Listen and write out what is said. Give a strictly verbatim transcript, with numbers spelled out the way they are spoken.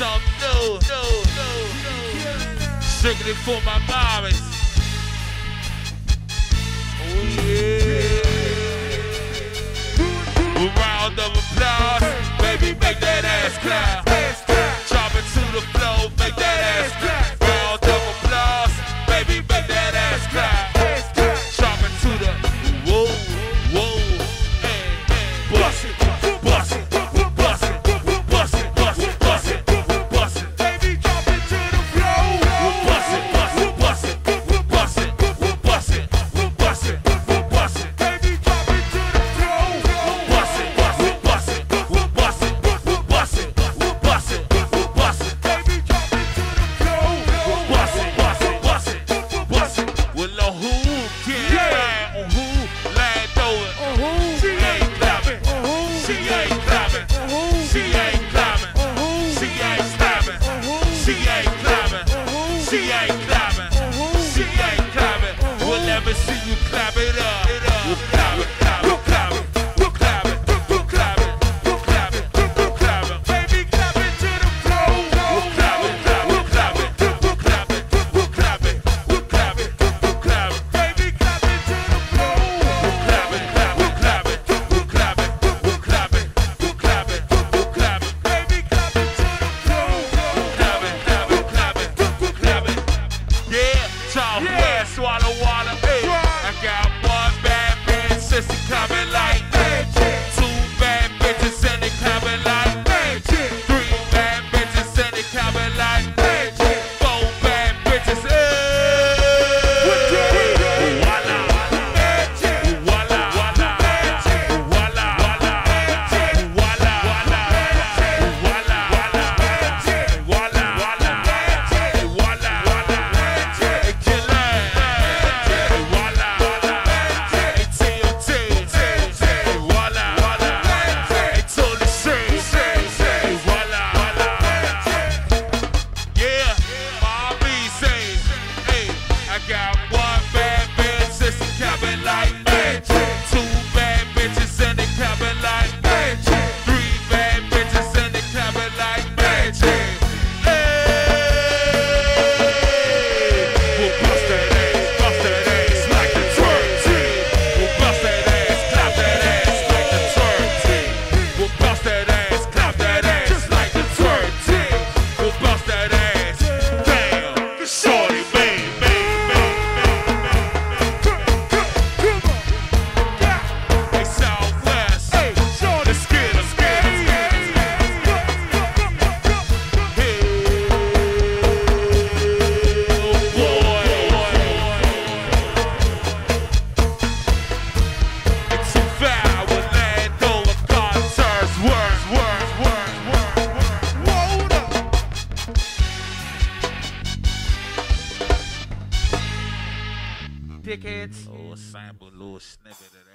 something new. Singing it for my mommies. Oh yeah. A round of applause. Baby, make that ass clap. Drop it to the floor, make that ass clap. Round of applause. Baby, make that ass clap. Drop it to the whoa, whoa, and bust it, bust it. Dickheads. A little sample, little snippet of that.